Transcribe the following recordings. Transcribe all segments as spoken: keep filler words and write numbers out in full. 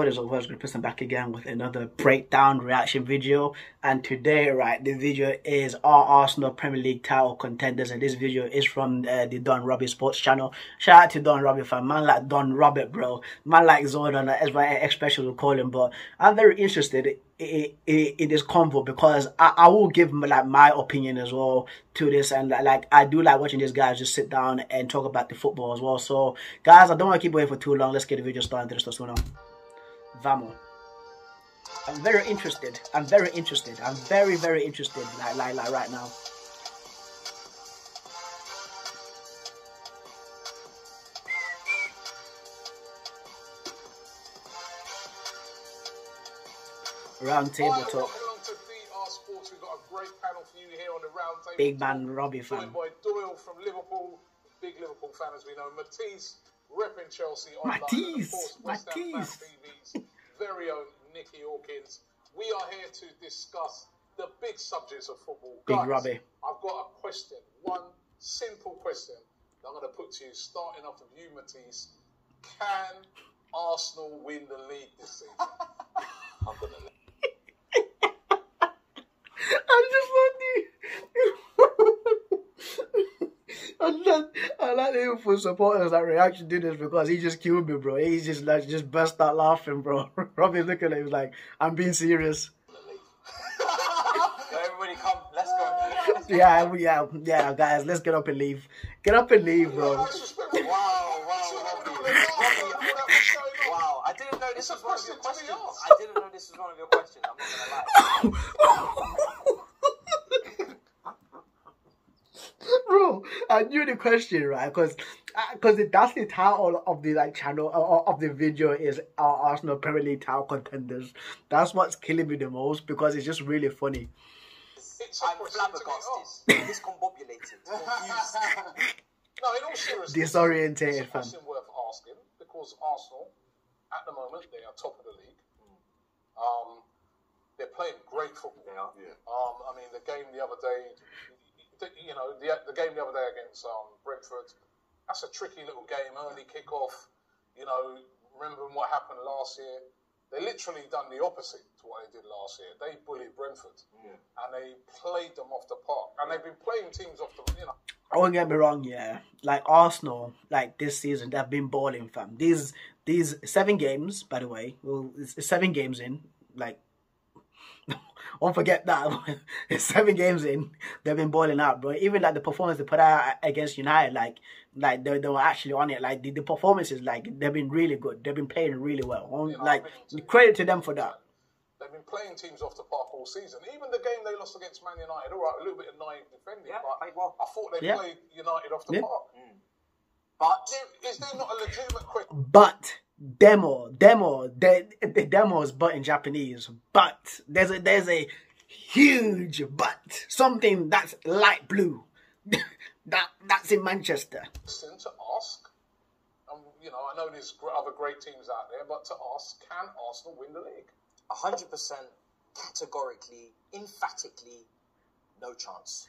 what is up, guys? Good person back again with another breakdown reaction video. And today, right, the video is our Arsenal Premier League title contenders, and this video is from uh, the Don Robbie Sports channel. Shout out to Don Robbie, fan, man like Don Robert, bro, man like Zordon, as my expression will call him. But I'm very interested in, in, in this convo because I, I will give like my opinion as well to this, and like I do like watching these guys just sit down and talk about the football as well. So, guys, I don't want to keep waiting for too long. Let's get the video started. Let's go now. Vamos. I'm very interested. I'm very interested. I'm very, very interested like, like, like right now. Round table talk. We've got a great panel for you here on the round table. Big man Robbie fan. By Doyle from Liverpool. Big Liverpool fan, as we know. Matisse, repping Chelsea online. Matisse. Matisse. Very own Nicky Hawkins. We are here to discuss the big subjects of football. Big guys, Robbie. I've got a question, one simple question that I'm going to put to you, starting off with you, Matisse. Can Arsenal win the league this season? I'm going to I'm just like I love, I like Liverpool supporters that reaction to this because he just killed me, bro. He just like just burst out laughing, bro. Robbie's looking at him like, I'm being serious. Everybody come, let's go. Let's yeah, yeah, yeah, guys, let's get up and leave. Get up and leave, bro. Wow, wow, Robbie. Wow, I didn't know this was one of your questions. I didn't know this was one of your questions. I'm not gonna lie. Bro, I knew the question, right? Because because uh, that's the title of the like channel uh, of the video is our Arsenal Premier League title contenders. That's what's killing me the most because it's just really funny. It's I'm flabbergasted, discombobulated, confused. No, in all seriousness, disoriented. It's a question worth asking because Arsenal, at the moment, they are top of the league. Mm. Um, they're playing great football. They are. Yeah. Um, I mean, the game the other day. You know, the, the game the other day against um, Brentford, that's a tricky little game, early kickoff. You know, remembering what happened last year, they literally done the opposite to what they did last year. They bullied Brentford, yeah. And they played them off the park. And they've been playing teams off the, you know. I won't get me wrong, yeah. Like Arsenal, like this season, they've been balling, fam. These, these seven games, by the way, well, it's seven games in, like, don't forget that seven games in, they've been boiling out, bro. Even like the performance they put out against United, like like they, they were actually on it. Like the, the performances, like they've been really good. They've been playing really well. On, yeah, like credit to them for that. They've been playing teams off the park all season. Even the game they lost against Man United, all right, a little bit of naive defending, yeah, but well. I thought they yeah. played United off the yeah. park. Mm. But is there not a legitimate question? But. Demo, demo, de, de, demo is but in Japanese, but there's a there's a huge but, something that's light blue, that that's in Manchester. To ask, um, you know, I know there's other great teams out there, but to ask, can Arsenal win the league? A hundred percent, categorically, emphatically, no chance.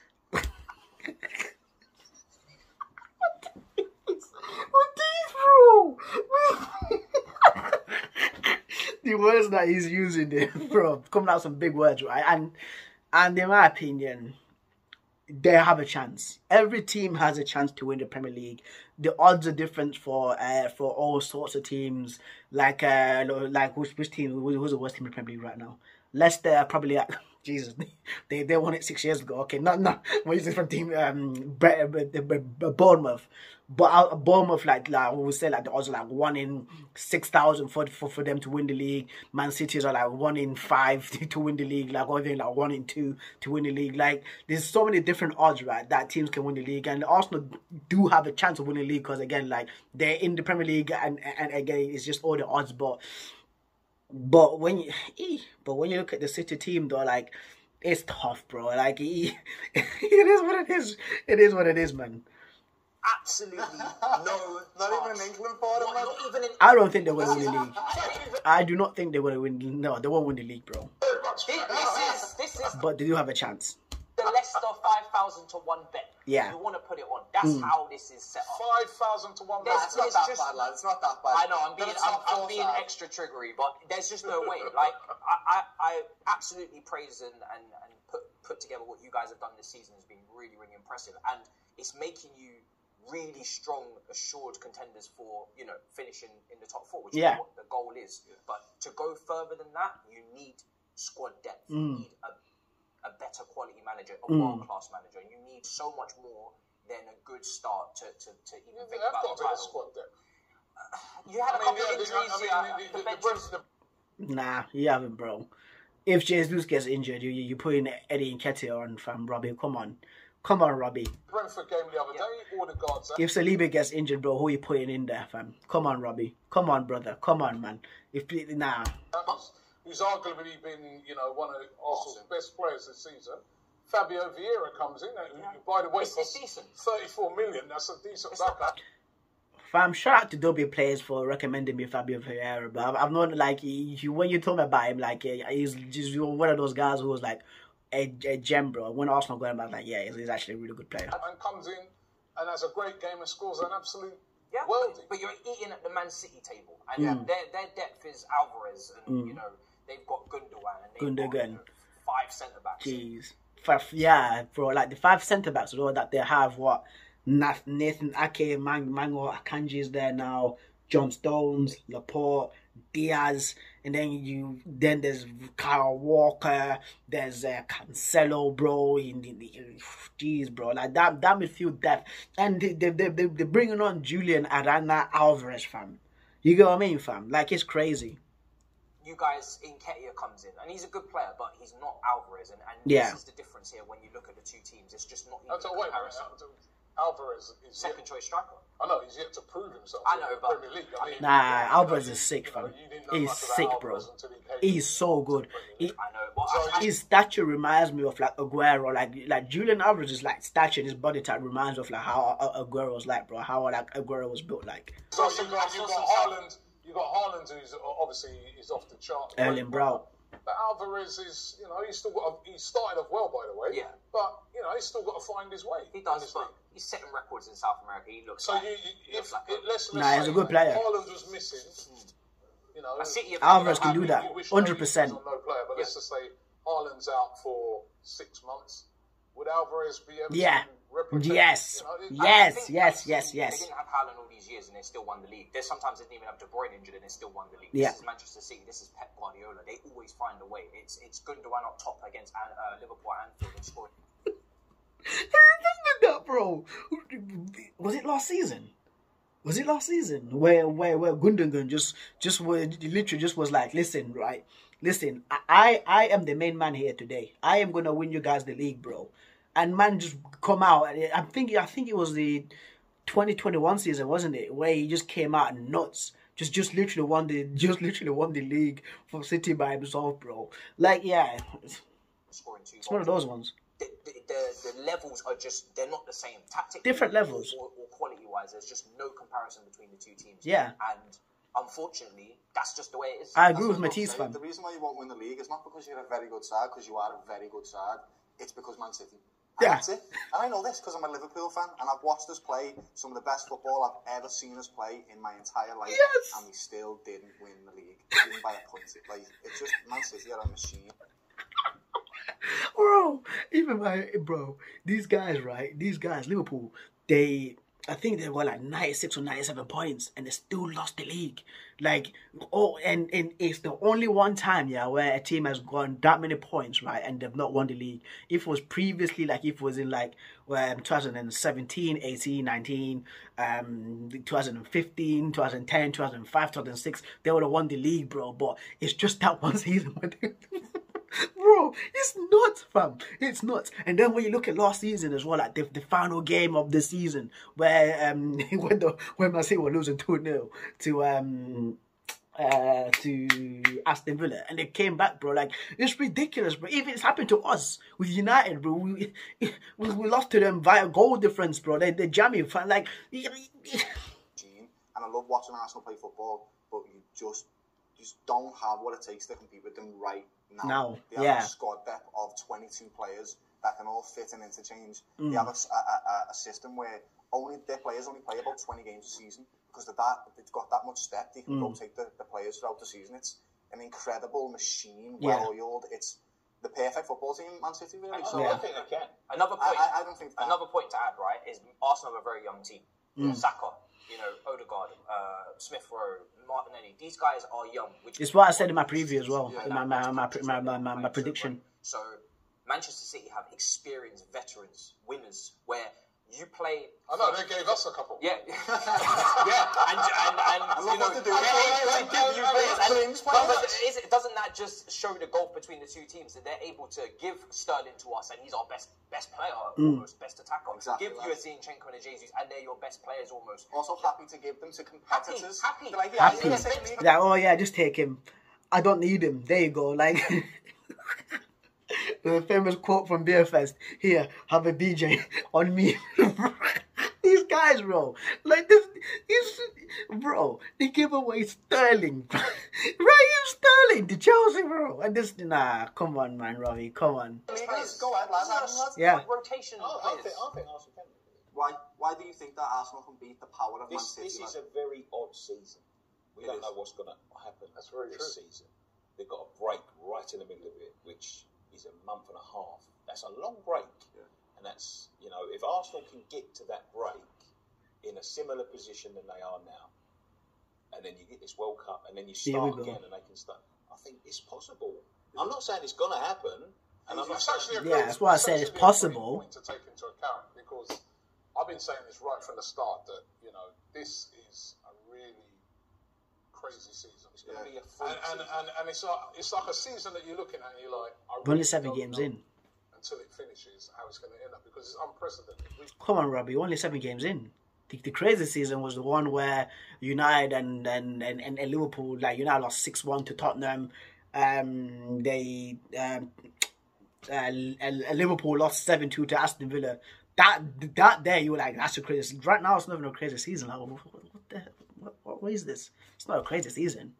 What is wrong? The words that he's using there, bro, coming out some big words, right? And and in my opinion, they have a chance. Every team has a chance to win the Premier League. The odds are different for uh, for all sorts of teams. Like uh, like which which team? Who's the worst team in the Premier League right now? Leicester probably. Like, Jesus, they they won it six years ago. Okay, no, no, we're using from team um Bournemouth, but Bournemouth like like we say like the odds are like one in six thousand for for for them to win the league. Man City's are like one in five to, to win the league, like or even like one in two to win the league. Like there's so many different odds, right? That teams can win the league, and Arsenal do have a chance of winning the league because again, like they're in the Premier League, and and again it's just all the odds, but. But when you, but when you look at the City team, though, like it's tough, bro. Like it, it is what it is. It is what it is, man. Absolutely no. Not even an England part of man. I don't think they're going to win the league. I do not think they're going to win. No, they won't win the league, bro. This is, this is. But they do have a chance. the Leicester five thousand to one bet. Yeah. You want to put it on. That's mm. how this is set up. five thousand to one bet. It's, it's not that bad, lad. It's not that bad. I know. I'm being, I'm, I'm being extra triggery, but there's just no way. Like, I, I, I absolutely praise and, and, and put, put together what you guys have done this season has been really, really impressive. And it's making you really strong, assured contenders for, you know, finishing in the top four, which yeah. is what the goal is. Yeah. But to go further than that, you need squad depth. Mm. You need a a better quality manager, a mm. world-class manager, and you need so much more than a good start to, to, to even yeah, think about the title. Squad depth. Uh, you had I a mean, couple yeah, of injuries. I mean, yeah, the, the, the the... Nah, you haven't, bro. If Jesus gets injured, you you put in Eddie Nketiah on from Robbie. Come on. Come on, Robbie. Brentford game the other yeah. day, all the guards. If Saliba gets injured, bro, who are you putting in there, fam? Come on, Robbie. Come on, brother. Come on, man. If nah. Who's, who's arguably been, you know, one of Arsenal's best players this season. Fabio Vieira comes in, and yeah. by the way, it's costs decent. thirty-four million. That's a decent backup. Fam, shout out to W Players for recommending me Fabio Vieira, but I've known, like, you, when you told me about him, like, he's just one of those guys who was like, A, a gem, bro. When Arsenal got him, I was like, yeah, he's, he's actually a really good player. And comes in and has a great game and scores an absolute yeah, worldie. But you're eating at the Man City table, and mm. their their depth is Alvarez, and mm. you know they've got Gundogan and they've Gundogan. Got, you know, five centre backs. Jeez, five, yeah, bro. Like the five centre backs, all that they have. What Nathan Ake, Mang Mango Akanji is there now. John Stones, Laporte, Diaz. And then you, then there's Kyle Walker, there's uh, Cancelo, bro. Jeez, bro, like that, that midfield depth, and they, they, they, they're bringing on Julian Arana Alvarez, fam. You get what I mean, fam? Like it's crazy. You guys, Nketiah comes in, and he's a good player, but he's not Alvarez, and, and yeah. this is the difference here when you look at the two teams. It's just not even a comparison. Wait, wait, Alvarez is second choice striker. I know he's yet to prove himself. I know, in the but Premier League. I mean, nah, yeah, Alvarez is sick, fam. He's sick, bro. He he's so good. He, I know, but so I, his stature reminds me of like Aguero. Like like Julian Alvarez is like stature. His body type reminds me of like how Aguero was like, bro. How like Aguero was built like. So you got you got Haaland. You got Haaland, who's obviously is off the chart. Erling Braut. But Alvarez is, you know, he's still got. A, he started off well, by the way. Yeah. But you know, he's still got to find his way. He does, but he's setting records in South America. He looks. So like, you, you, if like let's, let's nah, he's a good player. Haaland was missing. Mm. You know, Alvarez can do that. Hundred percent. No player, but yeah. let's just say Haaland's out for six months. Would Alvarez be able? Yeah. To Yes, you know, yes, yes, yes, yes. They didn't have Haaland all these years and they still won the league. They sometimes didn't even have De Bruyne injured and they still won the league. Yeah. This is Manchester City. This is Pep Guardiola. They always find a way. It's it's Gundogan up top against uh, Liverpool at Anfield and scoring. I remember that, bro. Was it last season? Was it last season where where where Gundogan just just was literally just was like, listen, right, listen, I I am the main man here today. I am gonna win you guys the league, bro. And man just come out. I think I think it was the twenty twenty-one season, wasn't it? Where he just came out and nuts, just just literally won the just literally won the league for City by himself, bro. Like yeah, it's, it's one of those ones. The, the, the, the levels are just they're not the same. Tactically, different levels. Or, or quality wise, there's just no comparison between the two teams. Yeah, and unfortunately, that's just the way it is. I agree that's with Matisse, fam. The reason why you won't win the league is not because you're a very good side, because you are a very good side. It's because Man City. Yeah. That's it. And I know this because I'm a Liverpool fan and I've watched us play some of the best football I've ever seen us play in my entire life. Yes. And we still didn't win the league. Even by a point. Like, it's just Man City are a machine. Bro, even my bro, these guys, right? These guys, Liverpool, they I think they were like ninety-six or ninety-seven points and they still lost the league. Like, oh, and, and it's the only one time, yeah, where a team has gone that many points, right, and they've not won the league. If it was previously, like, if it was in, like, well, twenty seventeen, eighteen, nineteen, um, twenty fifteen, twenty ten, two thousand five, two thousand six, they would have won the league, bro. But it's just that one season where they... Bro, it's nuts, fam. It's nuts. And then when you look at last season as well, like the, the final game of the season, where um when the when Man City were losing two nil to um uh to Aston Villa, and they came back, bro. Like it's ridiculous, bro. Even it's happened to us with United, bro. We we, we lost to them via goal difference, bro. They they jammy, fam. Like, and I love watching Arsenal play football, but you just just don't have what it takes to compete with them right now. No. They have yeah. a squad depth of twenty-two players that can all fit and interchange. Mm. They have a, a, a system where only their players only play about twenty games a season because they're that, they've got that much depth. They can mm. rotate the, the players throughout the season. It's an incredible machine, well-oiled. Yeah. It's the perfect football team, Man City, really. I so, don't yeah. think they can. Another point, I, I don't think that. Another point to add, right, is Arsenal are a very young team. Mm. Saka, you know, Odegaard, uh, Smith Rowe, Martinelli. These guys are young. Which it's what I said in my preview as well, yeah, in my, my, my, my, my, my, my prediction. So Manchester City have experienced veterans, winners, where you play... I know, they gave us a couple. Yeah. yeah, and... and, and you know, to do. They give you players. But it doesn't that just show the gulf between the two teams, that they're able to give Sterling to us, and he's our best best player, mm. almost best attacker. Exactly give that. You a Zinchenko and a Jesus, and they're your best players, almost. Also happy to give them to competitors. Happy, happy. Like, yeah, happy. Like, yeah, oh yeah, just take him. I don't need him. There you go, like... The famous quote from Beer Fest, here, have a B J on me. These guys, bro. Like, this, this, bro, they give away Sterling. Raheem Sterling to Chelsea, bro. And this, nah, come on, man, Robbie, come on. Players, go ahead, lads. Yeah. Like rotation oh, players. I think Arsenal can. Why, why do you think that Arsenal can beat the power of this, Man City? This is like? a very odd season. We it don't is. know what's going to happen That's very this true. season. They've got a break right in the middle of it, which... is a month and a half. That's a long break. Yeah. And that's, you know, if Arsenal can get to that break in a similar position than they are now, and then you get this World Cup, and then you start again, and they can start. I think it's possible. I'm not saying it's going to happen. And I'm not saying... Yeah, that's why I said it's possible. It's a great point to take into account, because I've been saying this right from the start, that, you know, this is a really... crazy season. It's going to yeah. be a fun and, and, and, and it's like it's like a season that you're looking at and you're like, I really seven games in until it finishes how it's going to end up, because it's unprecedented. We... Come on, Robbie, only seven games in. The, the crazy season was the one where United and and, and, and Liverpool, like United lost six one to Tottenham. Um, they um, uh, Liverpool lost seven two to Aston Villa. That that day you were like, that's a crazy season. Right now it's not even a crazy season. Like, what, what the hell? What, what, what is this? It's not a crazy season.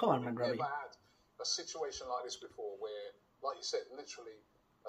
Come on, man, Robbie. We've never had a situation like this before where, like you said, literally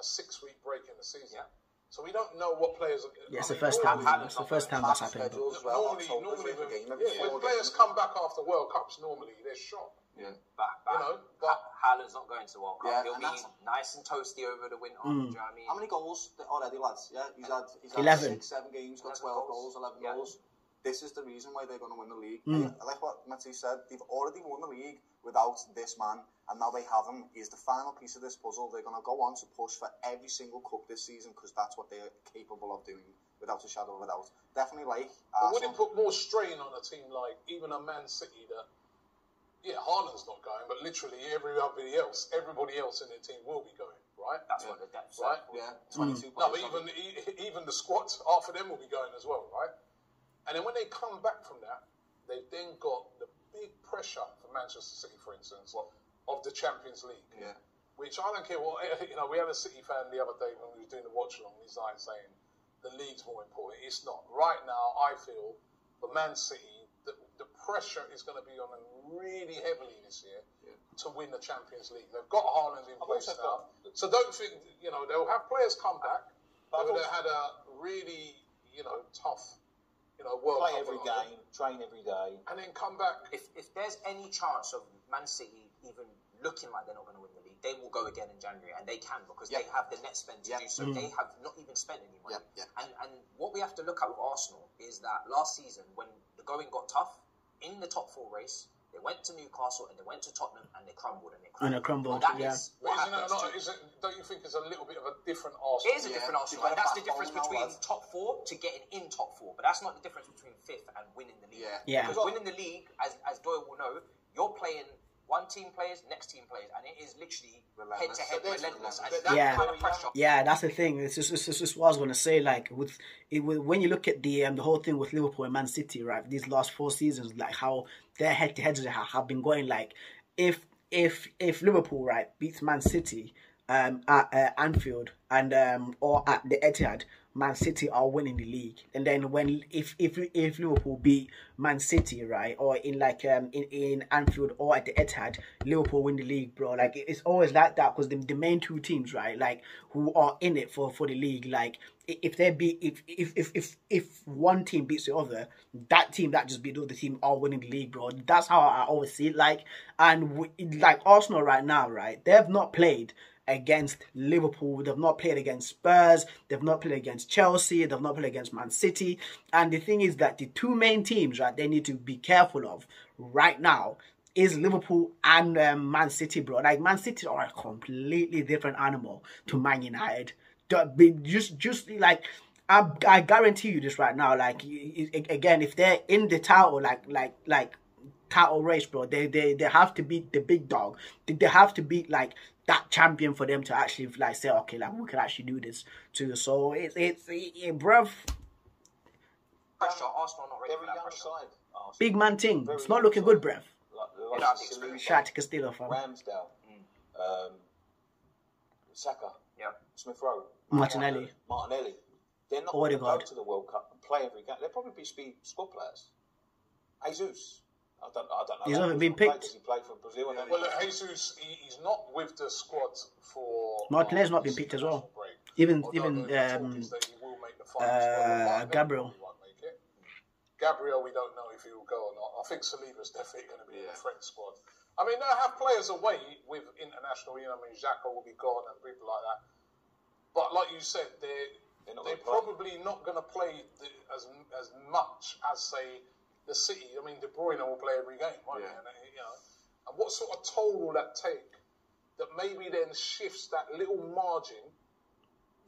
a six-week break in the season. Yeah. So we don't know what players... Are, yeah, it's the, mean, first time, it's the first time that's happened. Normally, well, normally when, game, yeah, when players game. come back after World Cups, normally they're shot. Yeah, back, back. You know, but Haaland's not going to World Cup. Yeah, He'll be nice and toasty over the winter. Mm. Do you know what I mean? How many goals already, lads? Yeah, he's had, he's had six, seven games, got twelve goals, eleven goals. This is the reason why they're going to win the league. Mm. Like what Matisse said, they've already won the league without this man, and now they have him. He's the final piece of this puzzle. They're going to go on to push for every single cup this season, because that's what they're capable of doing, without a shadow of a doubt. Definitely like... Uh, but wouldn't it put more strain on a team like even a Man City that... Yeah, Haaland's not going, but literally everybody else, everybody else in their team will be going, right? That's yeah. what the depth right? Yeah, twenty-two. Mm. No, but even, even the squads, half of them will be going as well, right? And then when they come back from that, they've then got the big pressure for Manchester City, for instance, what? of the Champions League. Yeah. Which I don't care what, you know, we had a City fan the other day when we were doing the watch along, he's like saying, the league's more important. It's not. Right now, I feel, for Man City, the, the pressure is going to be on them really heavily this year yeah. to win the Champions League. They've got Haaland in place now. So don't think, you know, they'll have players come back, but they've had a really, you know, tough... You know, play every game, train every day, and then come back. If if there's any chance of Man City even looking like they're not going to win the league, they will go again in January, and they can, because yep. they have the net spend to yep. do so. Mm. They have not even spent any money. Yep. Yep. And and what we have to look at with Arsenal is that last season, when the going got tough in the top four race, they went to Newcastle and they went to Tottenham and they crumbled and they crumbled. And they crumbled. And that yeah. is what isn't happens. Not, is it, don't you think it's a little bit of a different Arsenal? It is a yeah. different Arsenal. But that's the difference between now, top four to getting in top four. But that's not the difference between fifth and winning the league. Yeah. yeah. Because winning the league, as as Doyle will know, you're playing one team players, next team players, and it is literally head to head relentless. That yeah. kind of pressure. Yeah, that's the thing. It's just, it's just what I was going to say. Like with it, when you look at the um, the whole thing with Liverpool and Man City, right? These last four seasons, like how their head to heads have been going. Like if if if Liverpool right beats Man City, um, at uh, Anfield and um, or at the Etihad, Man City are winning the league. And then when if if if Liverpool beat Man City, right, or in like um in, in Anfield or at the Etihad, Liverpool win the league, bro. Like it's always like that, because the, the main two teams, right, like who are in it for for the league, like if they beat if if if if, if one team beats the other, that team that just beat the other team are winning the league, bro. That's how I always see it. Like and we, like Arsenal right now, right, they've not played against Liverpool, they've not played against Spurs, they've not played against Chelsea, they've not played against Man City. And the thing is that the two main teams that right, they need to be careful of right now is Liverpool and um, Man City, bro. Like Man City are a completely different animal to Man United. Just, just like I, I guarantee you this right now. Like again, if they're in the title, like, like, like. title race, bro, they they they have to beat the big dog. They have to beat like that champion for them to actually like say, okay, like we can actually do this too. So it's it's it, it, bruv. Pressure, Arsenal not ready for that pressure. Side, Arsenal. Big man ting. Very it's not looking side. Good, bruv. Like, like, shout out to Castillo, fam. Ramsdale, mm. um, Saka, yeah, Smith Rowe, Martinelli, Martinelli. They're not going to go to the World Cup and play every game. They'll probably be speed squad players. Jesus. I don't, I don't know. He's not been picked. He played for Brazil. Yeah, well, Jesus, he, he's not with the squad for. Martinez not been picked as well. Break. Even Although even um, uh, uh, Gabriel. Gabriel, we don't know if he will go or not. I think Saliba's definitely going to be yeah. in the French squad. I mean, they have players away with international. You know, I mean, Xhaka will be gone and people like that. But like you said, they're they're, not they're probably play. not going to play the, as as much as say. The City, I mean, De Bruyne will play every game, won't yeah. he? And, you know, and what sort of toll will that take that maybe then shifts that little margin?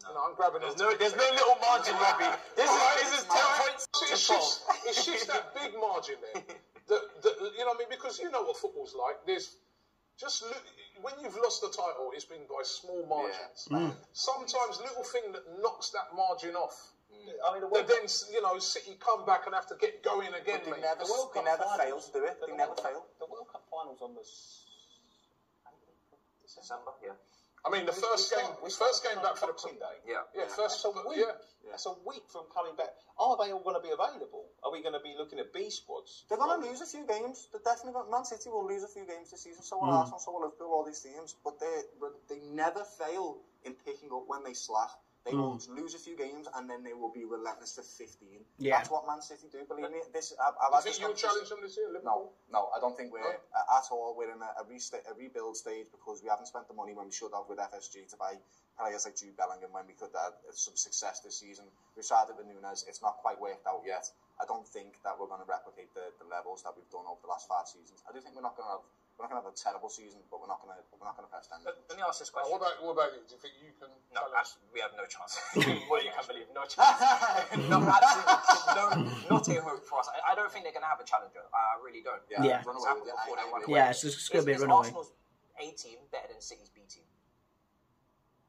No, you know, I'm grabbing There's, no, there's no little margin, Robbie. This is, this is ten points. It shifts, it shifts that big margin there. that, that, you know what I mean? Because you know what football's like. There's just look, when you've lost the title, it's been by small margins. Yeah. Mm. Sometimes little thing that knocks that margin off. I mean, the World then, Cup, you know, City come back and have to get going again. They never, the World Cup they never finals, fail to do it. They the never World, fail. The World Cup finals on this December, yeah. I mean, the we, first we game, start, we first game back for the Boxing Day. Yeah, yeah. yeah. First, that's a week. Yeah. That's a week from coming back. Are they all going to be available? Are we going to be looking at B squads? They're going to lose a few games. They're definitely going. Man City will lose a few games this season. So will mm. Arsenal. So will Liverpool. All these teams, but they they never fail in picking up when they slack. They mm. will lose a few games and then they will be relentless for fifteen. Yeah. That's what Man City do, believe me. This, I've, I've you think you'll challenge them this year, Liverpool? No, no, I don't think we're no. uh, at all. We're in a, a, a rebuild stage because we haven't spent the money when we should have with F S G to buy players like Jude Bellingham when we could have some success this season. We've started with Nunes. It's not quite worked out yet. I don't think that we're going to replicate the, the levels that we've done over the last five seasons. I do think we're not going to have... We're not going to have a terrible season, but we're not going to we're not going to press down. Let, let me ask this question. What about what about you? Do you think you can? No, actually, we have no chance. Well, you can't believe no chance. no, absolutely, no, not a hope for us. I, I don't think they're going to have a challenger. I really don't. Yeah, yeah. Run away, yeah, I, I, run away. yeah it's just going to be a runaway. Arsenal's A team better than City's B team.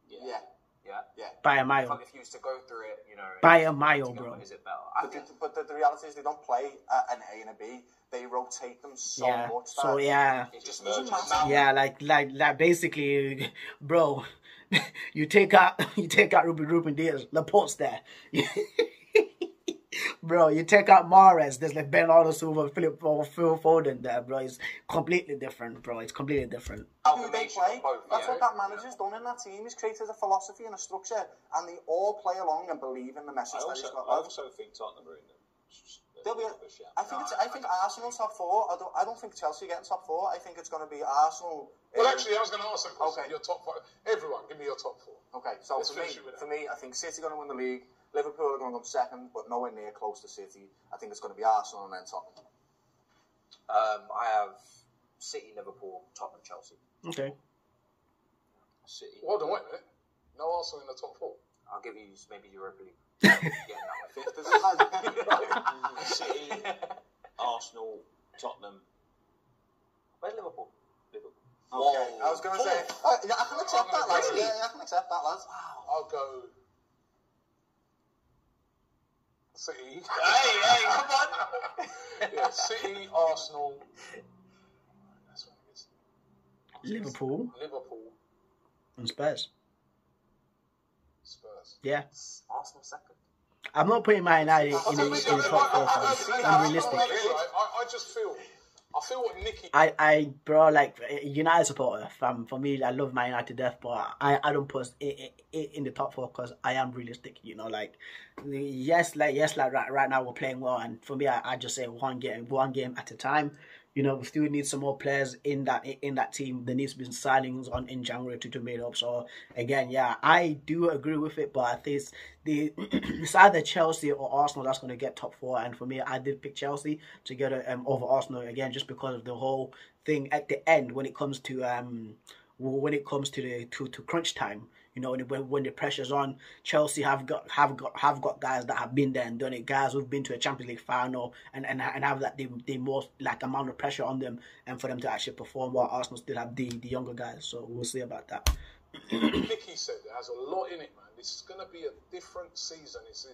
Yeah. yeah. Yeah, yeah. By a mile. If you used to go through it, you know. By a mile, bro. Is it better? But, the, but the, the reality is, they don't play an A and a B. They rotate them so yeah. much. So yeah, it just merges. Yeah, like like like basically, bro. You take out you take out Ruben Ruben Diaz. Laporte's there. Bro, you take out Mahrez, there's like Bernardo Silva, Philip or Phil Foden there, bro. It's completely different, bro. It's completely different. Who they play? That's what that manager's done in that team. He's created a philosophy and a structure, and they all play along and believe in the message that he's got. I also think Tottenham are in them. A, I think it's, I think Arsenal's top four. I don't, I don't think Chelsea getting top four. I think it's going to be Arsenal. Well, actually, I was going to ask that question. Okay. Your top four. Everyone, give me your top four. Okay, so for me, for me, I think City are going to win the league. Liverpool are going to come second, but nowhere near close to City. I think it's going to be Arsenal and then Tottenham. Um, I have City, Liverpool, Tottenham, Chelsea. Okay. City. Hold on, wait a minute. No Arsenal in the top four. I'll give you maybe Europa League. Yeah, no, City, Arsenal, Tottenham. Where's Liverpool? Liverpool. Okay. Whoa. I was going to say, oh, yeah, I can accept that, lads. Yeah, yeah, I can accept that, lads. Wow. I'll go. City. Hey, hey, come on. Yeah, City, Arsenal. That's what it is. Liverpool. Liverpool. And Spurs. Spurs. Yeah. Arsenal second. I'm not putting Man United in, in, in, in the top four. I'm, I'm realistic. I, I just feel, I feel what Nicky. I, I, bro, like United supporter. From for me, I love Man United to death, but I, I don't put it, it, it in the top four because I am realistic. You know, like yes, like yes, like right, right now we're playing well, and for me, I, I just say one game, one game at a time. You know, we still need some more players in that in that team. There needs to be signings on in January to, to make up. So again, yeah, I do agree with it, but I think it's, the it's either Chelsea or Arsenal that's going to get top four. And for me, I did pick Chelsea to get a, um, over Arsenal again, just because of the whole thing at the end when it comes to um when it comes to the to, to crunch time. You know, when, when the pressure's on, Chelsea have got have got have got guys that have been there and done it. Guys who've been to a Champions League final and and, and have that the, the most like amount of pressure on them and for them to actually perform. While Arsenal still have the the younger guys, so we'll see about that. Nicky said it has a lot in it, man. This is going to be a different season. It's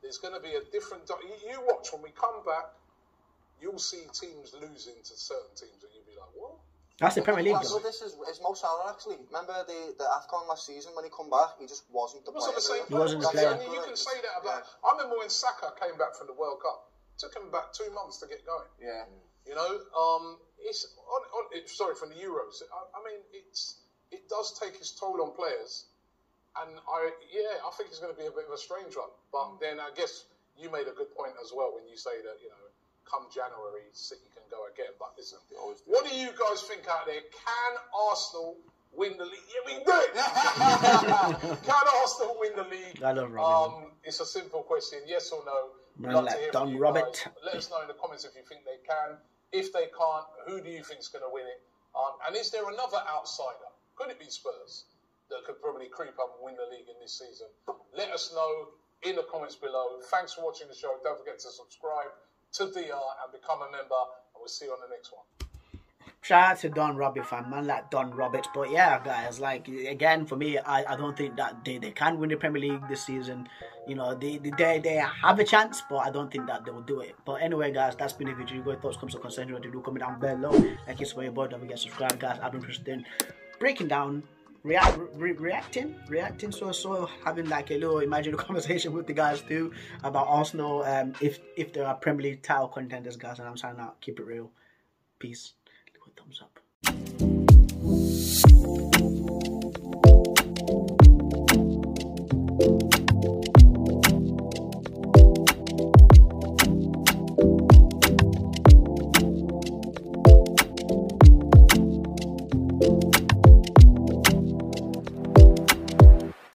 there's going to be a different. You, you watch when we come back, you'll see teams losing to certain teams, and you'll be like, what? That's the Premier League. Well, so this is it's Mo Salah actually. Remember the, the AFCON last season when he come back, he just wasn't the player. He wasn't the player. You can say that about. Yeah. I remember when Saka came back from the World Cup. It took him about two months to get going. Yeah. You know, um, it's on, on, it, sorry from the Euros. I, I mean, it's it does take its toll on players, and I yeah, I think it's going to be a bit of a strange one. But mm. then I guess you made a good point as well when you say that you know. Come January, City can go again. But listen, what do you guys think out there? Can Arsenal win the league? Yeah, we can do it! Can Arsenal win the league? I love Robbie. Um, it's a simple question, yes or no. Love to hear from you guys. Let us know in the comments if you think they can. If they can't, who do you think is going to win it? Um, and is there another outsider? Could it be Spurs that could probably creep up and win the league in this season? Let us know in the comments below. Thanks for watching the show. Don't forget to subscribe to D R and become a member, and we'll see you on the next one. Shout out to Don Robbie, fan, man, like Don Roberts. But yeah, guys, like again, for me, I, I don't think that they, they can win the Premier League this season. You know, they, they they have a chance, but I don't think that they will do it. But anyway, guys, that's been the video. Your thoughts, comments, or concerns, what to do, comment down below. Like it's for your boy, don't forget to subscribe, guys. I've been interested in breaking down. React, re reacting, reacting, so so having like a little imaginary conversation with the guys too about Arsenal. Um, if if there are Premier League title contenders, guys, and I'm signing out. Keep it real. Peace. Give it a thumbs up.